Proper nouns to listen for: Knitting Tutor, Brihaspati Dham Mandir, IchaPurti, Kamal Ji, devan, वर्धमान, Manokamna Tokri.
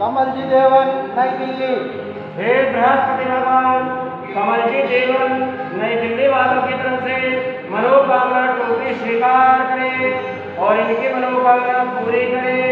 कमल जी देवन नई दिल्ली। हे बृहस्पति भगवान कमल जी देवन नई दिल्ली वालों की तरफ से मनोकामना टोकरी स्वीकार करें और इनकी मनोकामना पूरी करें।